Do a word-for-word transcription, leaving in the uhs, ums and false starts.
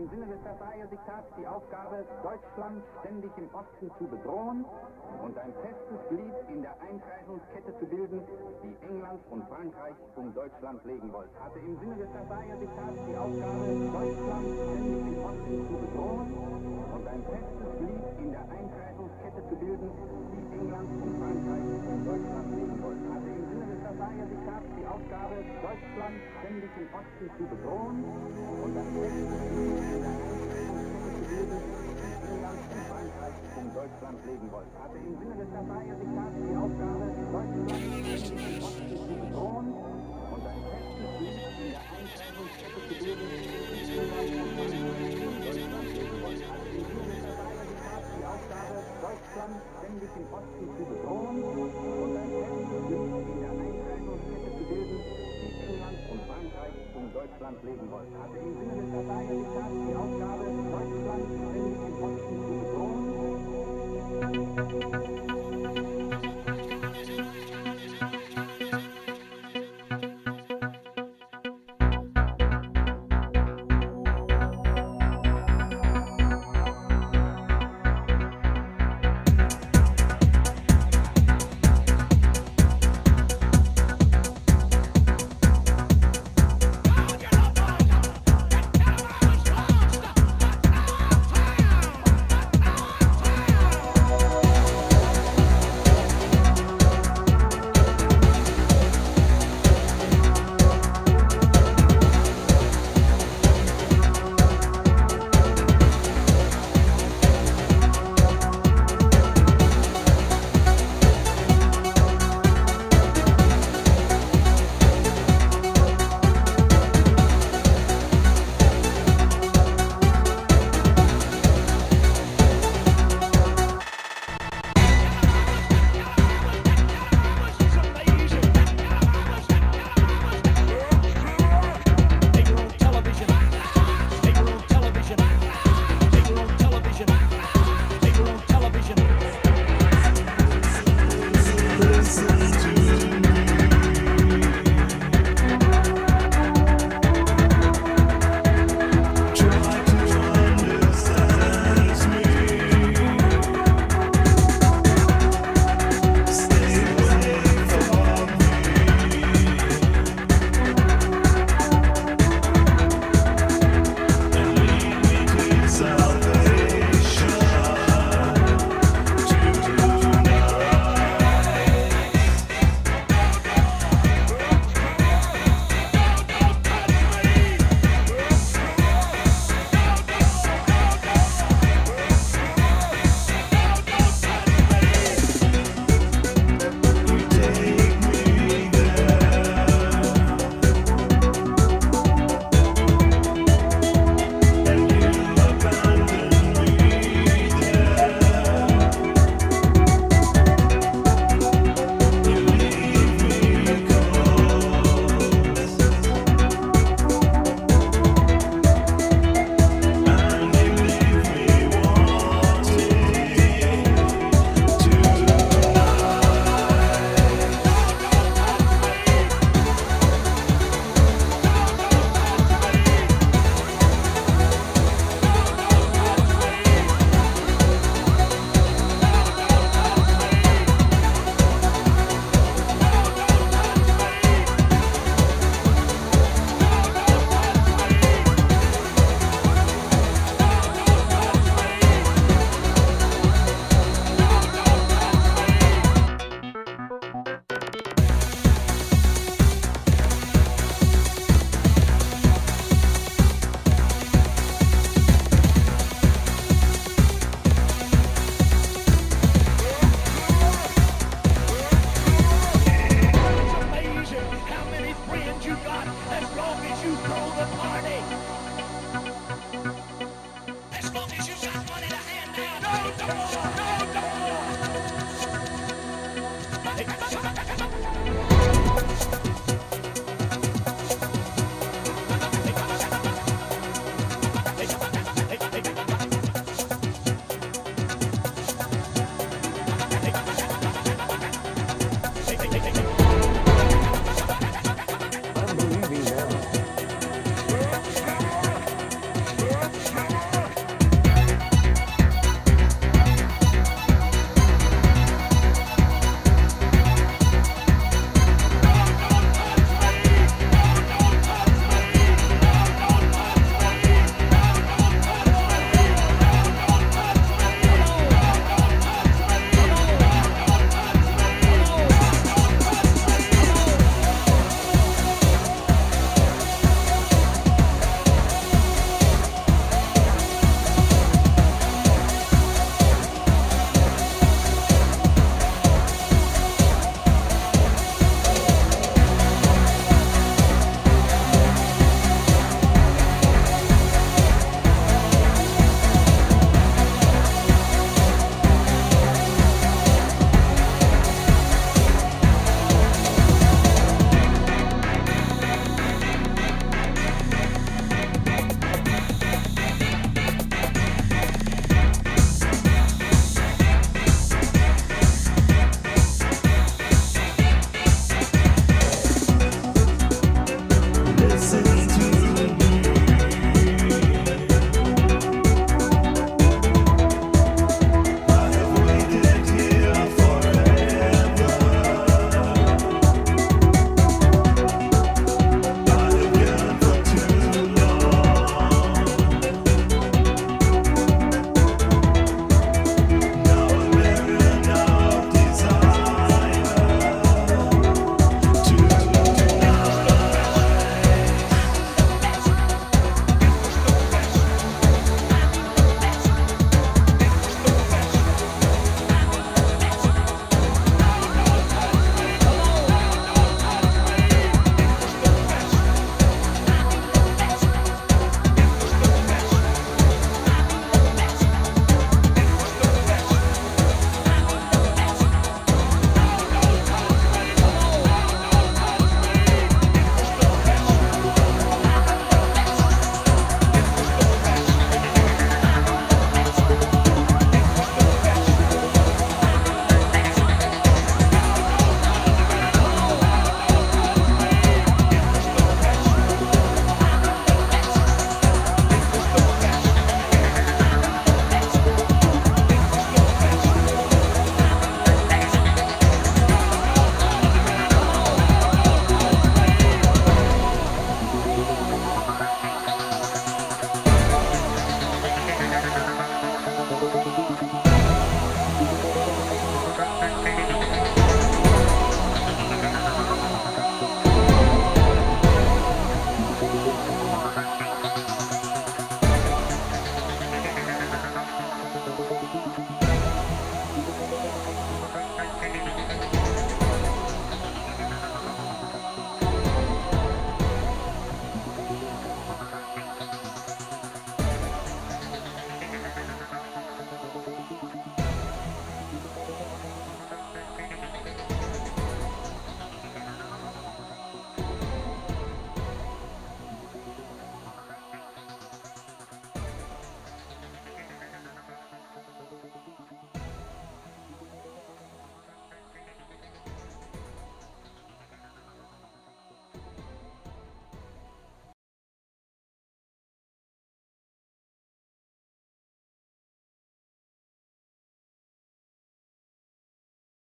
im Sinne des Versailler Diktats die Aufgabe, Deutschland ständig im Osten zu bedrohen und ein festes Glied in der Einkreisungskette zu bilden, die England und Frankreich um Deutschland legen wollte. Hatte im Sinne des Versailler Diktats die Aufgabe, Deutschland ständig im Osten zu bedrohen und ein festes Glied in der Einkreisungskette zu bilden, die England und Frankreich um Deutschland legen wollte. Hatte im Sinne des Versailler Diktats die Aufgabe, Deutschland ständig im Osten zu bedrohen und ein festes Glied in der Einkreisungskette zu bilden, die England und Frankreich um Deutschland legen wollte. Hatte im Sinne des Versailler Diktats die Aufgabe, Deutschland ständig im Osten zu bedrohen und ein festes Glied in der Einkreisungskette zu bilden, die England und Frankreich um Deutschland legen wollte. Die Aufgabe, Deutschland ständig im Osten zu bedrohen und ein festes Glied in der Einkreisungskette zu bilden, die England und Frankreich um Deutschland legen wollte. Hatte im Sinne des Versailler Diktats die Aufgabe, Deutschland ständig im Osten zu bedrohen. Listen.